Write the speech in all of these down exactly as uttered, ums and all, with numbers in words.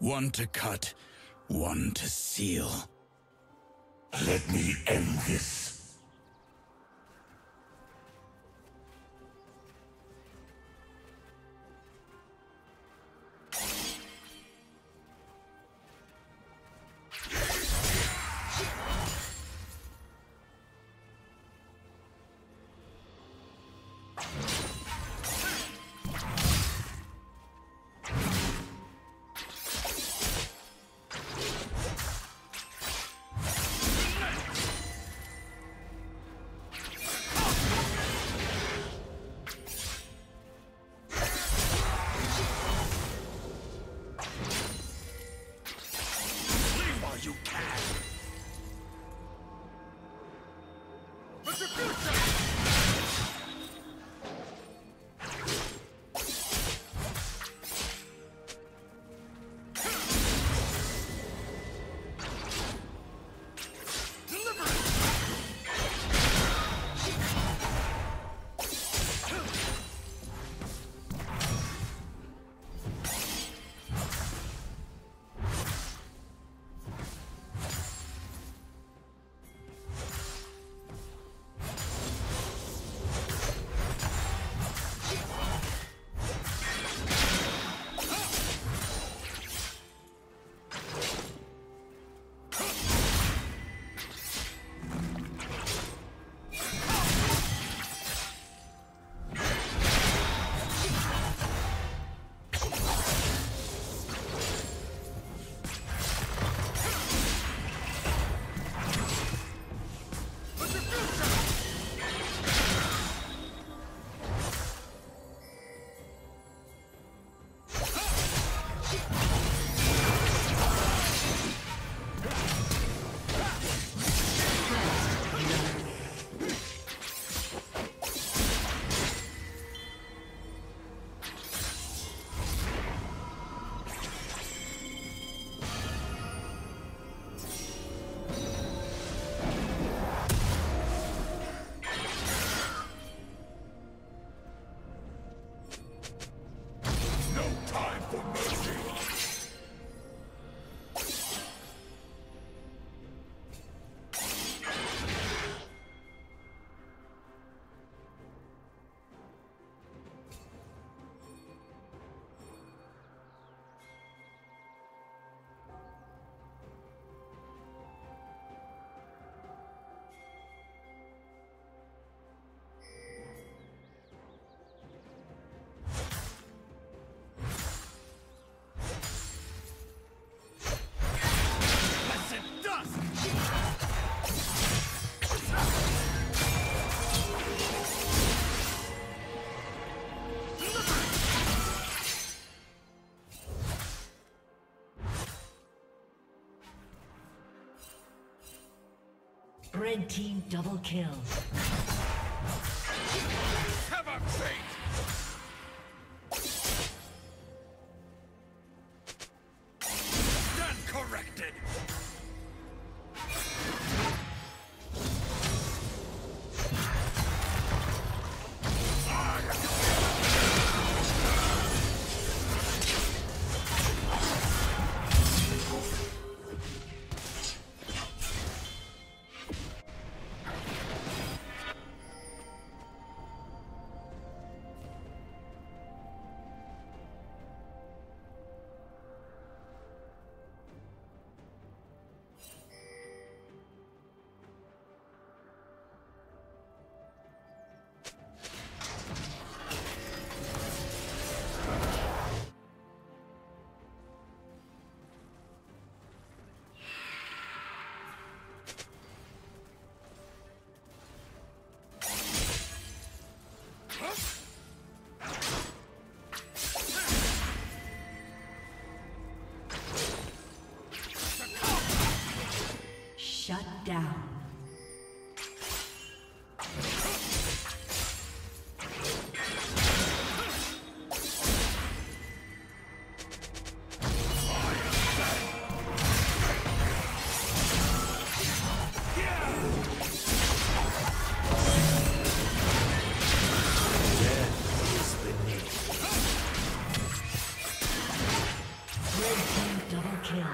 One to cut, one to seal. Let me end this. Red team double kill. Have a seat. kill.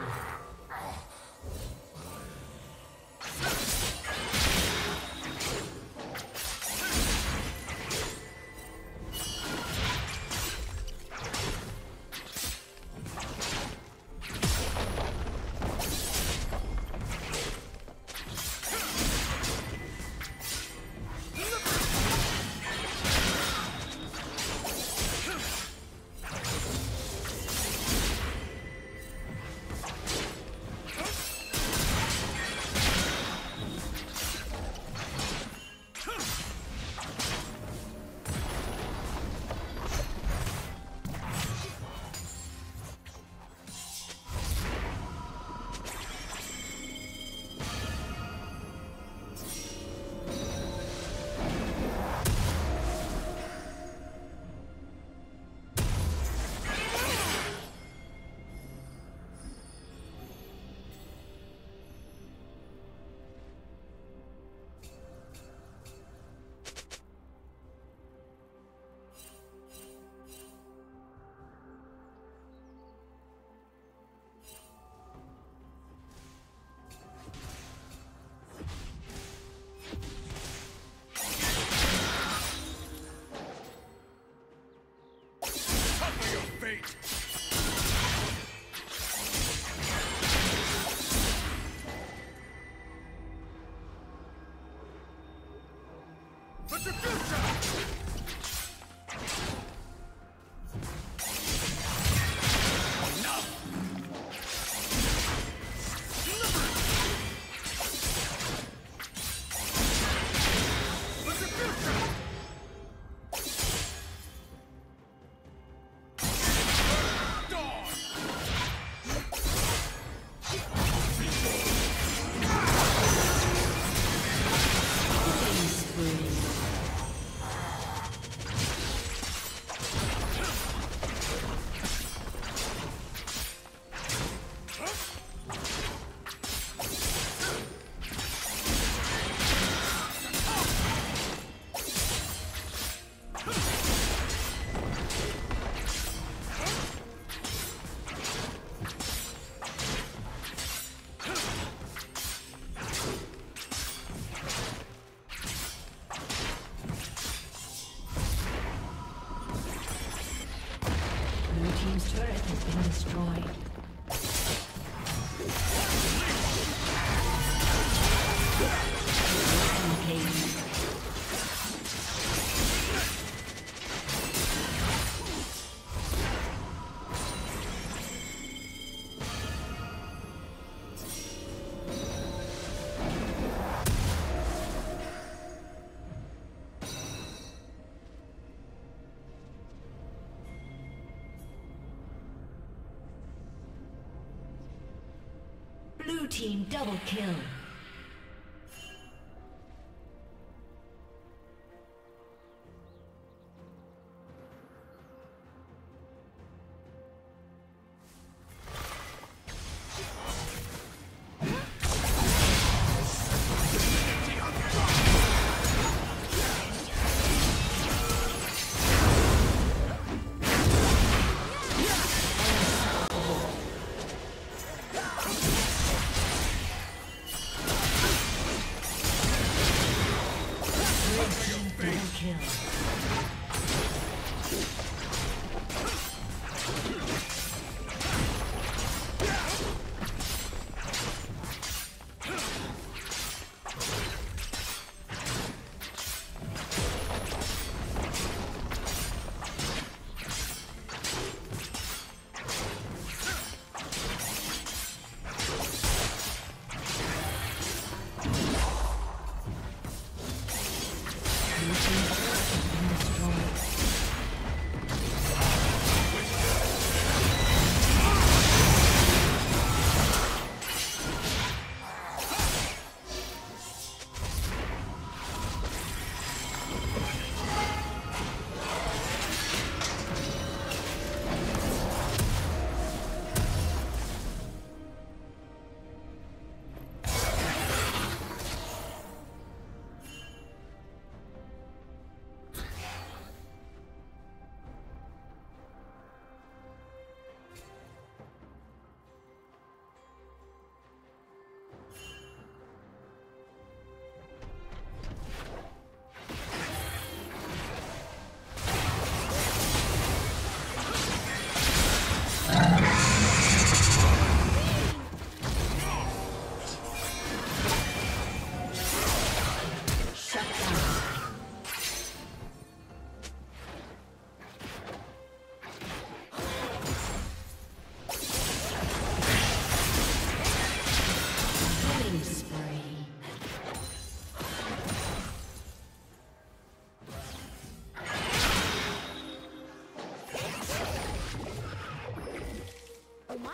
Blue team double kill.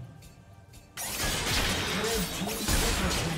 Red team double kill.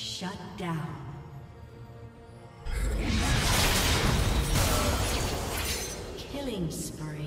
Shut down. Killing spree.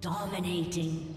Dominating.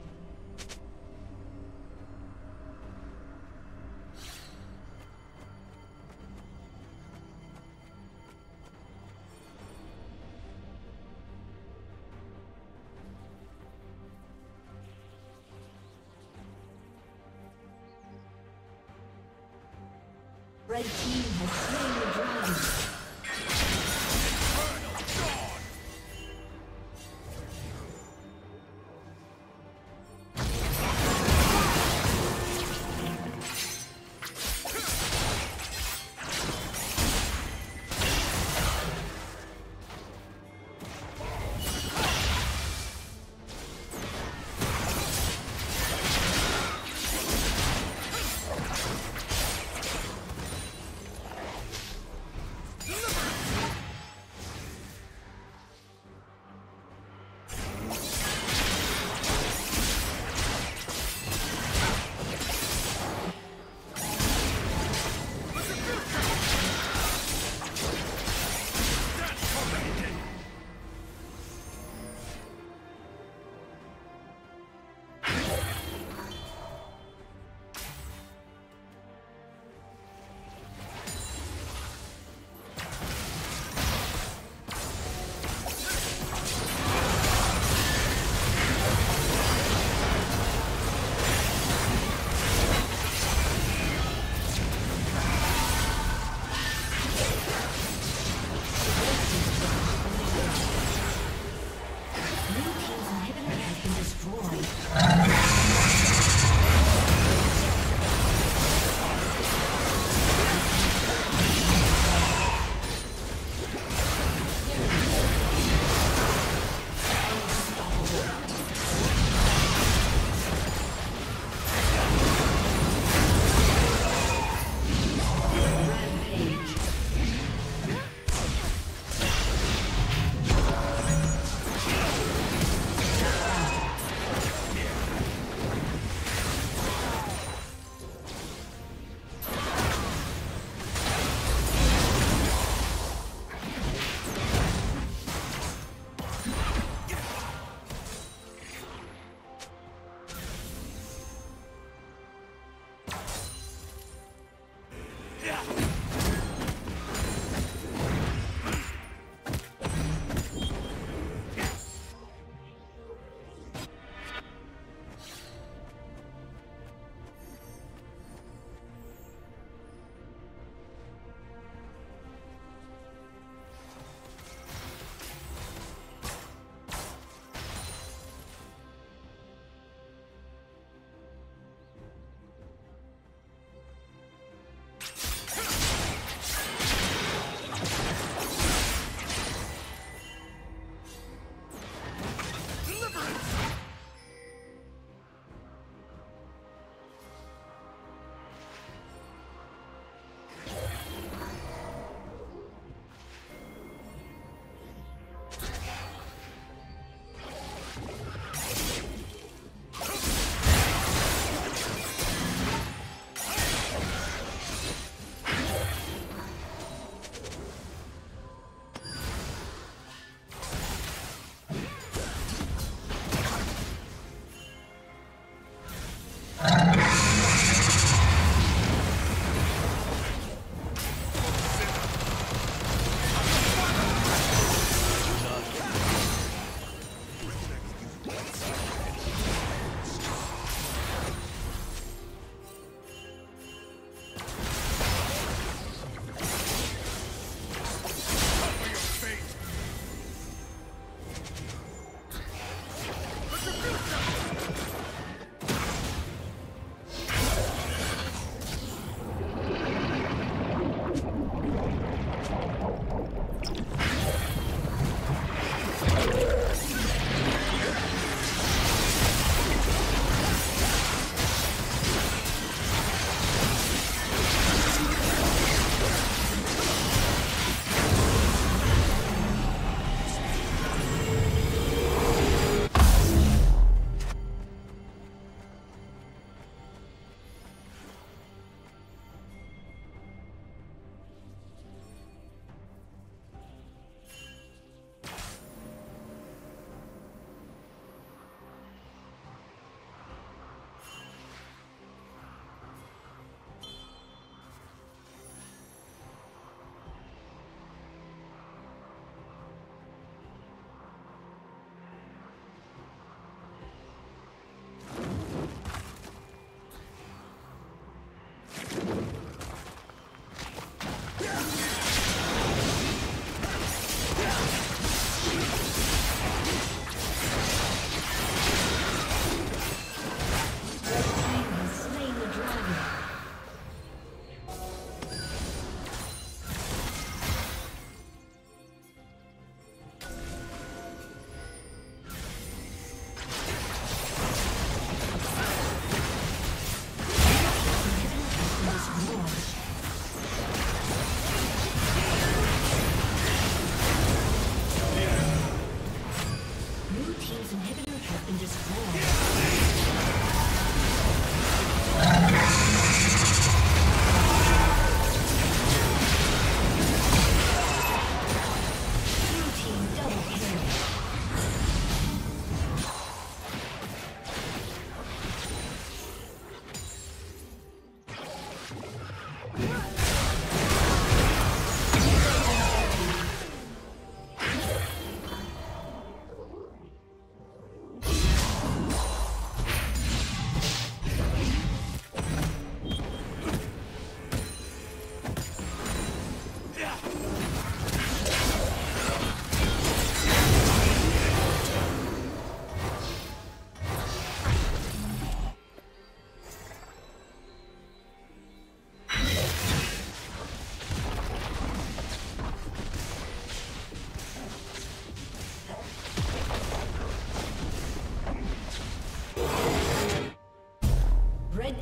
Red team has slain the dragon. Red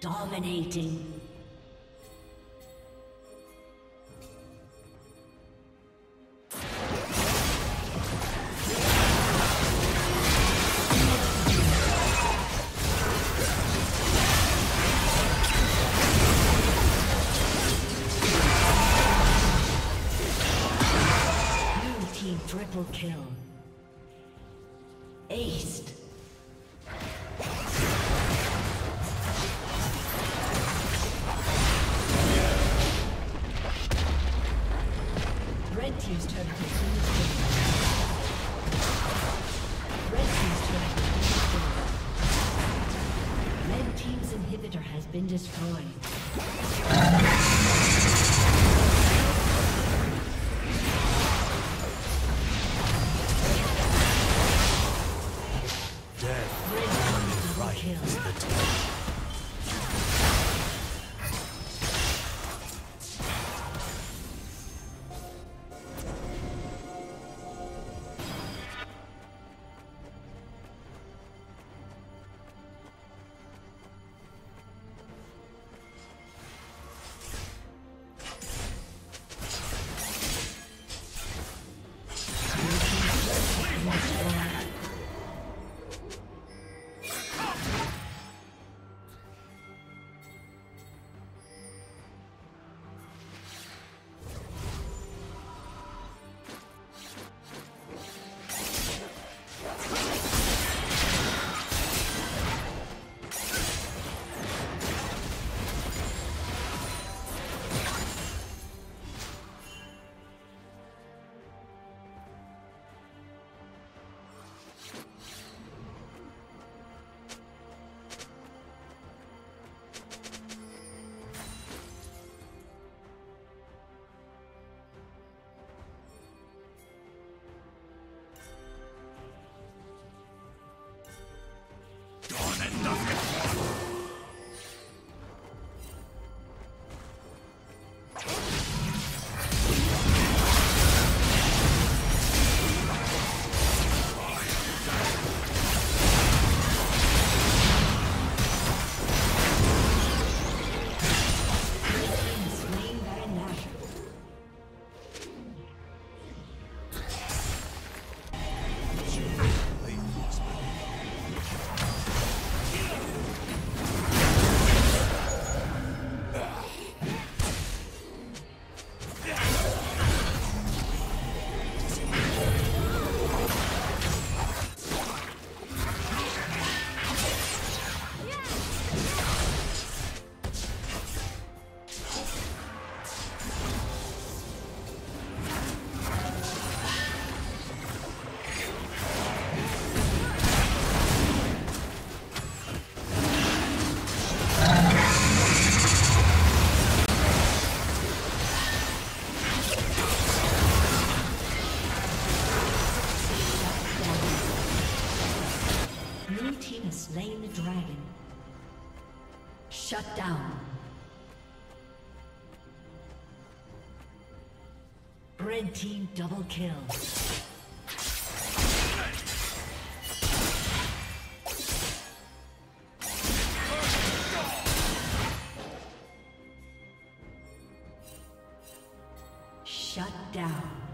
Dominating. Blue team triple kill. Aced. He's turned Red team's turret has been destroyed. Red team's inhibitor has been destroyed. Shut down. Red team double kill. Shut down.